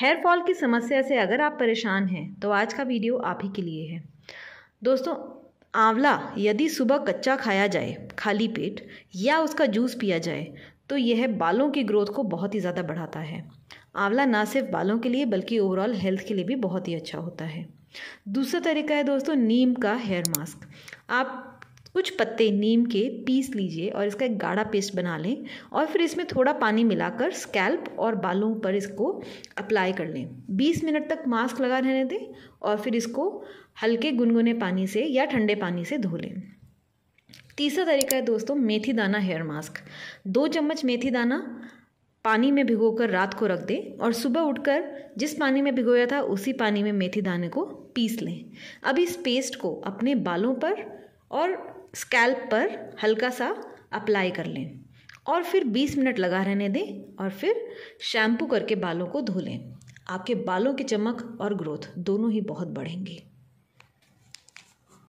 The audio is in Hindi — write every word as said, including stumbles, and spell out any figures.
हेयर फॉल की समस्या से अगर आप परेशान हैं तो आज का वीडियो आप ही के लिए है। दोस्तों, आंवला यदि सुबह कच्चा खाया जाए खाली पेट या उसका जूस पिया जाए तो यह बालों की ग्रोथ को बहुत ही ज़्यादा बढ़ाता है। आंवला ना सिर्फ बालों के लिए बल्कि ओवरऑल हेल्थ के लिए भी बहुत ही अच्छा होता है। दूसरा तरीका है दोस्तों नीम का हेयर मास्क। आप कुछ पत्ते नीम के पीस लीजिए और इसका एक गाढ़ा पेस्ट बना लें और फिर इसमें थोड़ा पानी मिलाकर स्कैल्प और बालों पर इसको अप्लाई कर लें। बीस मिनट तक मास्क लगा रहने दें और फिर इसको हल्के गुनगुने पानी से या ठंडे पानी से धो लें। तीसरा तरीका है दोस्तों मेथी दाना हेयर मास्क। दो चम्मच मेथी दाना पानी में भिगोकर रात को रख दें और सुबह उठकर जिस पानी में भिगोया था उसी पानी में मेथी दाने को पीस लें। अब इस पेस्ट को अपने बालों पर और स्कैल्प पर हल्का सा अप्लाई कर लें और फिर बीस मिनट लगा रहने दें और फिर शैम्पू करके बालों को धो लें। आपके बालों की चमक और ग्रोथ दोनों ही बहुत बढ़ेंगी।